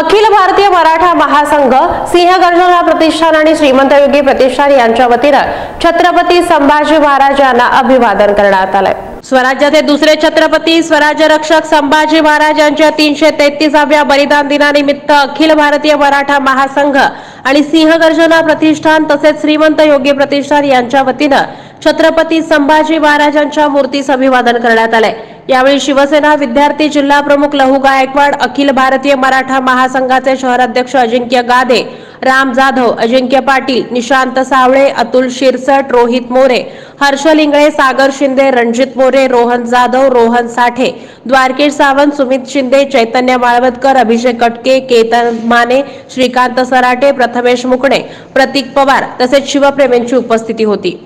अखिल भारतीय मराठा महासंघ, सिंह गर्जना प्रतिष्ठान आणि श्रीमंत योगी प्रतिष्ठान यांच्या वतीने छत्रपती संभाजी महाराज यांना अभिवादन करण्यात आले। स्वराज्याचे दुसरे छत्रपती स्वराज्य रक्षक संभाजी महाराज यांच्या 333व्या बलिदान दिनानिमित्त अखिल भारतीय मराठा महासंघ आणि सिंह गर्जना प्रतिष्ठान तसेच श्रीमंत योगी प्रतिष्ठान यांच्या वतीने छत्रपती संभाजी महाराज यांच्या मूर्तीस अभिवादन करण्यात आले। यावेळी शिवसेना विद्यार्थी जिल्हा प्रमुख लहू गायकवाड़, अखिल भारतीय मराठा महासंघाचे शहराध्यक्ष अजिंक्य गादे, राम जाधव, अजिंक्य पाटील, निशांत सावळे, अतुल शिरसट, रोहित मोरे, हर्षल इंगळे, सागर शिंदे, रणजीत मोरे, रोहन जाधव, रोहन साठे, द्वारकेश सावंत, सुमित शिंदे, चैतन्य माळवदकर, अभिषेक कटके, केतन माने, श्रीकान्त सराटे, प्रथमेश मुकणे, प्रतीक पवार तसेच शिवप्रेमींची उपस्थिती होती।